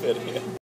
Pera aí.